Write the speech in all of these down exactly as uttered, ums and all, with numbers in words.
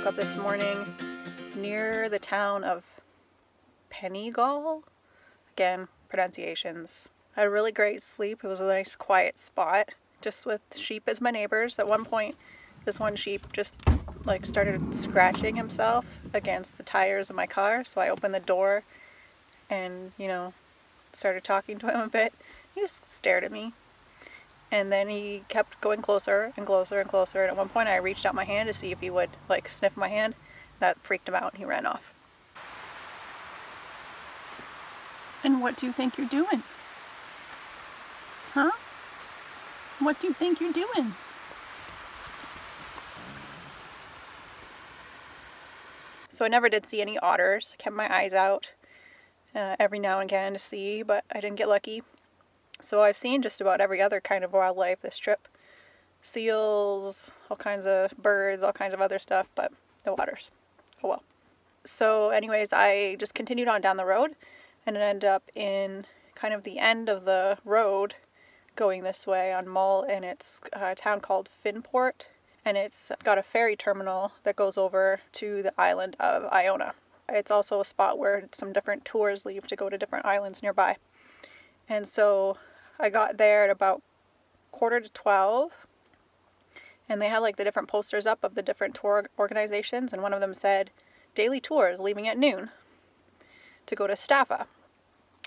woke up this morning near the town of Pennygall. Again, pronunciations. I had a really great sleep. It was a nice quiet spot, just with sheep as my neighbors. At one point, this one sheep just like started scratching himself against the tires of my car, so I opened the door and, you know, started talking to him a bit. He just stared at me, and then he kept going closer and closer and closer, and at one point I reached out my hand to see if he would like sniff my hand. That freaked him out and he ran off. And what do you think you're doing? Huh? What do you think you're doing? So I never did see any otters. I kept my eyes out uh, every now and again to see, but I didn't get lucky. So I've seen just about every other kind of wildlife this trip. Seals, all kinds of birds, all kinds of other stuff, but no otters. Oh well. So anyways, I just continued on down the road and ended up in kind of the end of the road going this way on Mull, and it's a town called Fionnphort, and it's got a ferry terminal that goes over to the island of Iona. It's also a spot where some different tours leave to go to different islands nearby. And so I got there at about quarter to twelve, and they had like the different posters up of the different tour organizations, and one of them said daily tours leaving at noon to go to Staffa,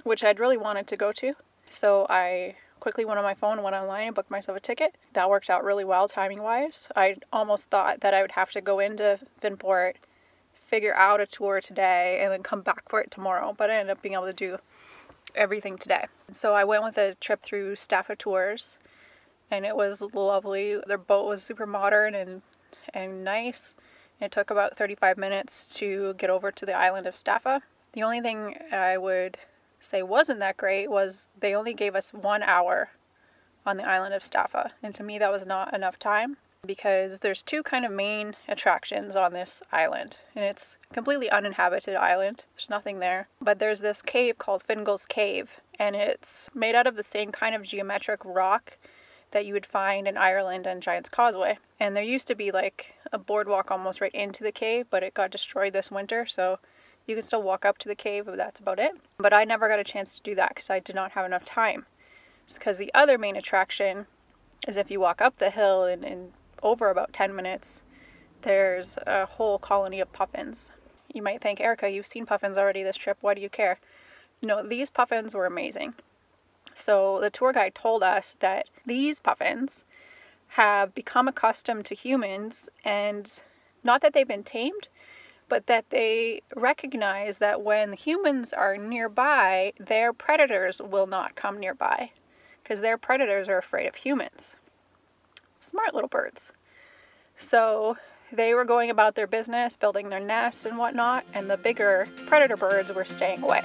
which I'd really wanted to go to. So I quickly went on my phone, went online and booked myself a ticket. That worked out really well timing wise. I almost thought that I would have to go into Fionnphort, figure out a tour today, and then come back for it tomorrow, but I ended up being able to do everything today. So I went with a trip through Staffa Tours, and it was lovely. Their boat was super modern and and nice. It took about thirty-five minutes to get over to the island of Staffa. The only thing I would say wasn't that great was they only gave us one hour on the island of Staffa, and to me that was not enough time, because there's two kind of main attractions on this island, and it's a completely uninhabited island. There's nothing there, but there's this cave called Fingal's Cave, and it's made out of the same kind of geometric rock that you would find in Ireland and Giant's Causeway. And there used to be like a boardwalk almost right into the cave, but it got destroyed this winter, so you can still walk up to the cave, but that's about it. But I never got a chance to do that because I did not have enough time. It's because the other main attraction is if you walk up the hill and, and over about ten minutes, there's a whole colony of puffins. You might think, Erica, you've seen puffins already this trip, why do you care? No, these puffins were amazing. So the tour guide told us that these puffins have become accustomed to humans, and not that they've been tamed, but that they recognize that when humans are nearby, their predators will not come nearby, because their predators are afraid of humans. Smart little birds. So they were going about their business, building their nests and whatnot, and the bigger predator birds were staying away.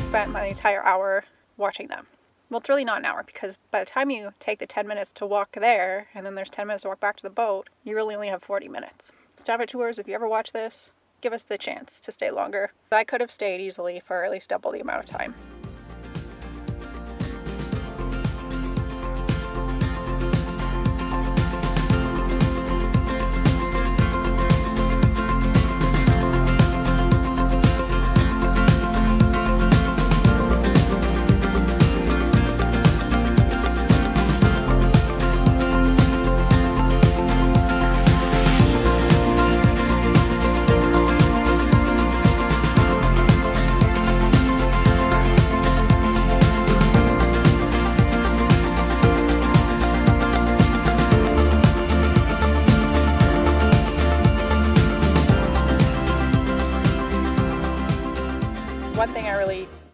Spent my entire hour watching them. well, it's really not an hour, because by the time you take the ten minutes to walk there, and then there's ten minutes to walk back to the boat, you really only have forty minutes. Staffa Tours, if you ever watch this, give us the chance to stay longer. I could have stayed easily for at least double the amount of time.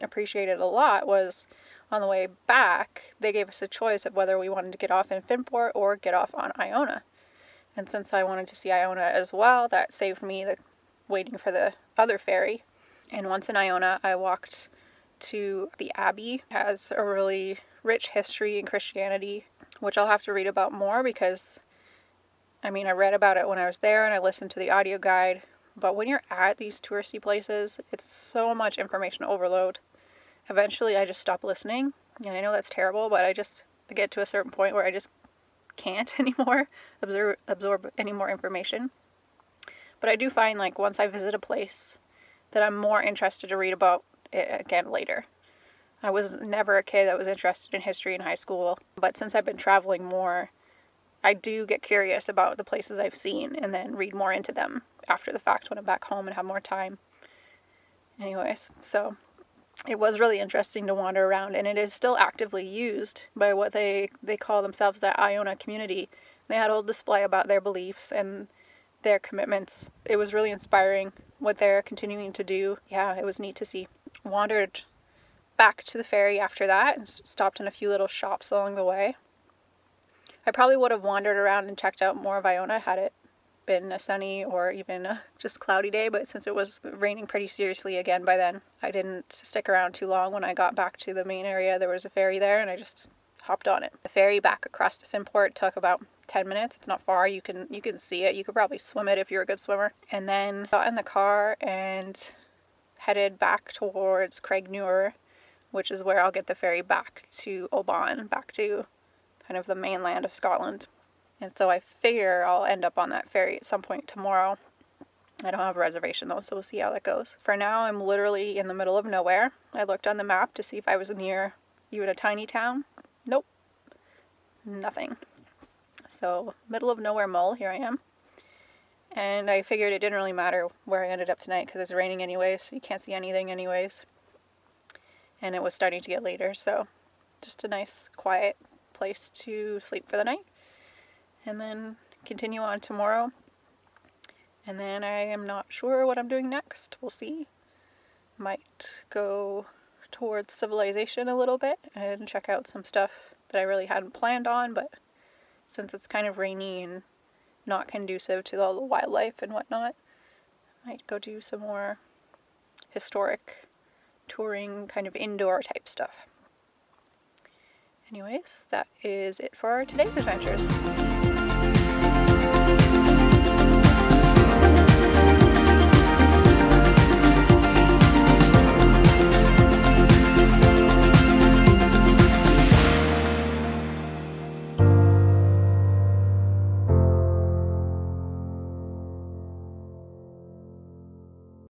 Appreciated a lot was on the way back they gave us a choice of whether we wanted to get off in Fionnphort or get off on Iona, and since I wanted to see Iona as well, that saved me the waiting for the other ferry. And once in Iona, I walked to the Abbey. It has a really rich history in Christianity, which I'll have to read about more, because I mean, I read about it when I was there and I listened to the audio guide, but when you're at these touristy places, it's so much information overload. Eventually I just stop listening, and I know that's terrible, but I just get to a certain point where I just can't anymore absorb, absorb any more information. But I do find, like, once I visit a place, that I'm more interested to read about it again later. I was never a kid that was interested in history in high school, but since I've been traveling more, I do get curious about the places I've seen and then read more into them after the fact when I'm back home and have more time. Anyways, so it was really interesting to wander around, and it is still actively used by what they, they call themselves the Iona Community. They had a whole display about their beliefs and their commitments. It was really inspiring what they're continuing to do. Yeah, it was neat to see. Wandered back to the ferry after that and stopped in a few little shops along the way. I probably would have wandered around and checked out more of Iona had it been a sunny or even a just cloudy day, but since it was raining pretty seriously again by then, I didn't stick around too long. When I got back to the main area, there was a ferry there and I just hopped on it. The ferry back across to Fionnphort took about ten minutes. It's not far. You can you can see it. You could probably swim it if you're a good swimmer. And then got in the car and headed back towards Craignure, which is where I'll get the ferry back to Oban, back to kind of the mainland of Scotland. And so I figure I'll end up on that ferry at some point tomorrow. I don't have a reservation though, so we'll see how that goes. For now, I'm literally in the middle of nowhere. I looked on the map to see if I was near even a tiny town. Nope. Nothing. So, middle of nowhere Mull, here I am. And I figured it didn't really matter where I ended up tonight because it's raining anyways, so you can't see anything anyways. And it was starting to get later, so just a nice, quiet place to sleep for the night. And then continue on tomorrow, and then I am not sure what I'm doing next. We'll see. Might go towards civilization a little bit and check out some stuff that I really hadn't planned on, but since it's kind of rainy and not conducive to all the wildlife and whatnot, I might go do some more historic touring, kind of indoor type stuff. Anyways, that is it for today's adventures.